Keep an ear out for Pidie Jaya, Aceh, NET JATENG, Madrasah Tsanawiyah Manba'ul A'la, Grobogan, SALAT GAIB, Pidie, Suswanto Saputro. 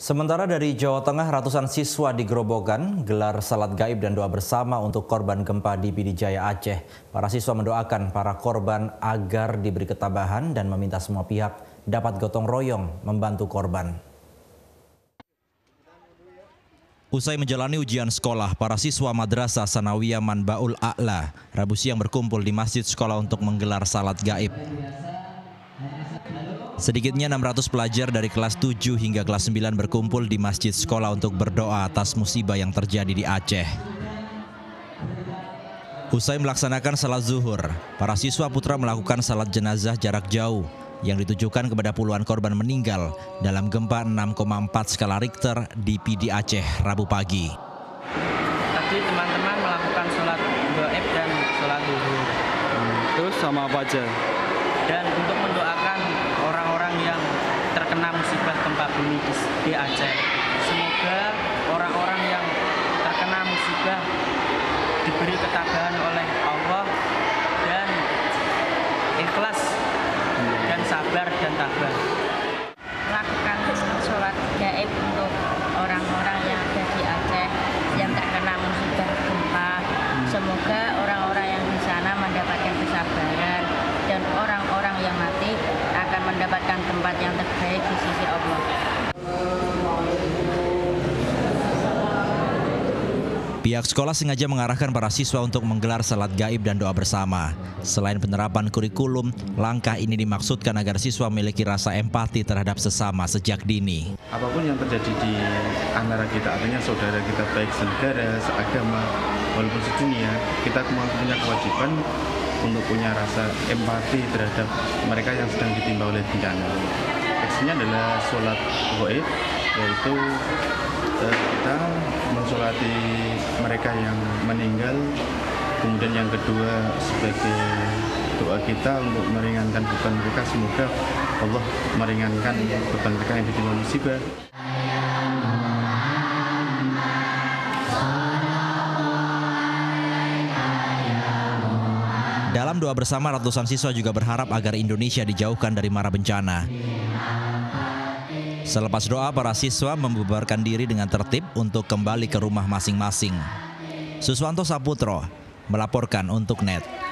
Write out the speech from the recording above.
Sementara dari Jawa Tengah, ratusan siswa di Grobogan gelar salat gaib dan doa bersama untuk korban gempa di Pidie Jaya, Aceh. Para siswa mendoakan para korban agar diberi ketabahan dan meminta semua pihak dapat gotong royong membantu korban. Usai menjalani ujian sekolah, para siswa Madrasah Tsanawiyah Manba'ul A'la Rabu siang berkumpul di masjid sekolah untuk menggelar salat gaib. Sedikitnya 600 pelajar dari kelas 7 hingga kelas 9 berkumpul di masjid sekolah untuk berdoa atas musibah yang terjadi di Aceh. Usai melaksanakan salat zuhur, para siswa putra melakukan salat jenazah jarak jauh yang ditujukan kepada puluhan korban meninggal dalam gempa 6,4 skala Richter di Pidie Aceh Rabu pagi. Tadi teman-teman melakukan salat gaib dan salat zuhur. Terus sama apa aja? Dan untuk mendoakan orang-orang yang terkena musibah gempa bumi di Aceh. Semoga orang-orang yang terkena musibah diberi ketabahan oleh Allah dan ikhlas dan sabar dan tabah. Melakukan sholat gaib untuk orang-orang yang ada di Aceh yang terkena musibah gempa. Semoga orang-orang yang di sana mendapatkan kesabaran dan orang-orang yang mati akan mendapatkan tempat yang terbaik di sisi Allah. Pihak sekolah sengaja mengarahkan para siswa untuk menggelar salat gaib dan doa bersama. Selain penerapan kurikulum, langkah ini dimaksudkan agar siswa memiliki rasa empati terhadap sesama sejak dini. Apapun yang terjadi di antara kita, artinya saudara kita baik saudara, seagama, walaupun sedunia, kita punya kewajiban untuk punya rasa empati terhadap mereka yang sedang ditimpa oleh bencana. Aksinya adalah sholat gaib, yaitu kita mensolati mereka yang meninggal. Kemudian yang kedua sebagai doa kita untuk meringankan beban mereka, semoga Allah meringankan beban mereka yang ditimpa musibah. Dalam doa bersama, ratusan siswa juga berharap agar Indonesia dijauhkan dari mara bencana. Selepas doa, para siswa membubarkan diri dengan tertib untuk kembali ke rumah masing-masing. Suswanto Saputro melaporkan untuk NET.